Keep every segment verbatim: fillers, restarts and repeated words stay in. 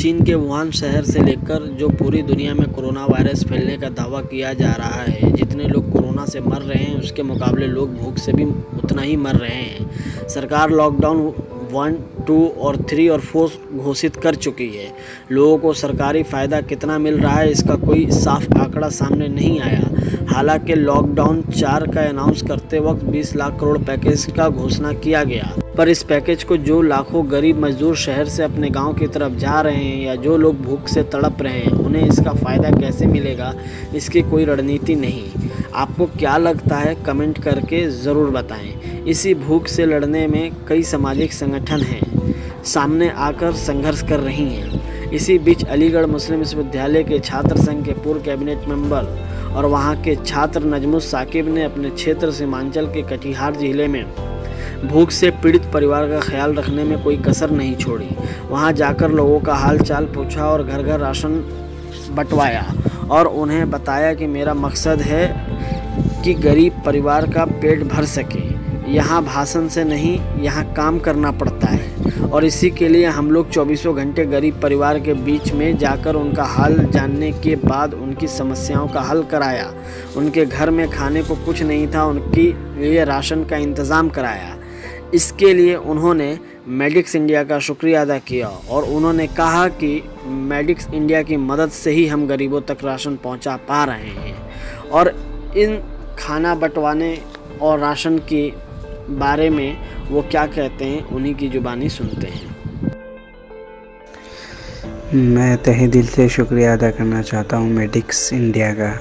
चीन के वुहान शहर से लेकर जो पूरी दुनिया में कोरोना वायरस फैलने का दावा किया जा रहा है। जितने लोग कोरोना से मर रहे हैं उसके मुकाबले लोग भूख से भी उतना ही मर रहे हैं। सरकार लॉकडाउन वन टू और थ्री और फोर घोषित कर चुकी है। लोगों को सरकारी फ़ायदा कितना मिल रहा है इसका कोई साफ आंकड़ा सामने नहीं आया। हालांकि लॉकडाउन चार का अनाउंस करते वक्त बीस लाख करोड़ पैकेज का घोषणा किया गया, पर इस पैकेज को जो लाखों गरीब मजदूर शहर से अपने गांव की तरफ जा रहे हैं या जो लोग भूख से तड़प रहे हैं उन्हें इसका फ़ायदा कैसे मिलेगा इसकी कोई रणनीति नहीं। आपको क्या लगता है कमेंट करके ज़रूर बताएं। इसी भूख से लड़ने में कई सामाजिक संगठन हैं सामने आकर संघर्ष कर रही हैं। इसी बीच अलीगढ़ मुस्लिम विश्वविद्यालय के छात्र संघ के पूर्व कैबिनेट मेंबर और वहां के छात्र नजमुस साकिब ने अपने क्षेत्र सीमांचल के कटिहार ज़िले में भूख से पीड़ित परिवार का ख्याल रखने में कोई कसर नहीं छोड़ी। वहाँ जाकर लोगों का हाल चाल पूछा और घर घर राशन बंटवाया और उन्हें बताया कि मेरा मकसद है कि गरीब परिवार का पेट भर सके। यहाँ भाषण से नहीं, यहाँ काम करना पड़ता है और इसी के लिए हम लोग चौबीसों घंटे गरीब परिवार के बीच में जाकर उनका हाल जानने के बाद उनकी समस्याओं का हल कराया। उनके घर में खाने को कुछ नहीं था, उनके लिए राशन का इंतज़ाम कराया। इसके लिए उन्होंने मेडिक्स इंडिया का शुक्रिया अदा किया और उन्होंने कहा कि मेडिक्स इंडिया की मदद से ही हम गरीबों तक राशन पहुंचा पा रहे हैं। और इन खाना बंटवाने और राशन के बारे में वो क्या कहते हैं उन्हीं की जुबानी सुनते हैं। मैं तहे दिल से शुक्रिया अदा करना चाहता हूं मेडिक्स इंडिया का,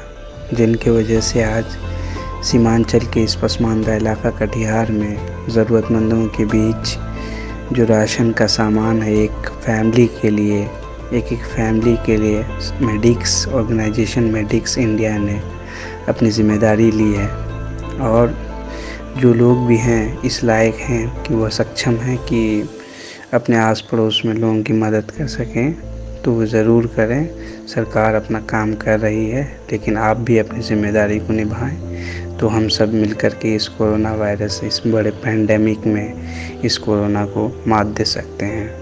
जिनके वजह से आज सीमांचल के इस पसमानदा इलाका कटिहार में ज़रूरतमंदों के बीच जो राशन का सामान है एक फैमिली के लिए एक एक फैमिली के लिए मेडिक्स ऑर्गेनाइजेशन मेडिक्स इंडिया ने अपनी ज़िम्मेदारी ली है। और जो लोग भी हैं इस लायक हैं कि वह सक्षम हैं कि अपने आस पड़ोस में लोगों की मदद कर सकें तो वो ज़रूर करें। सरकार अपना काम कर रही है लेकिन आप भी अपनी ज़िम्मेदारी को निभाएं तो हम सब मिलकर के इस कोरोना वायरस इस बड़े पैंडेमिक में इस कोरोना को मात दे सकते हैं।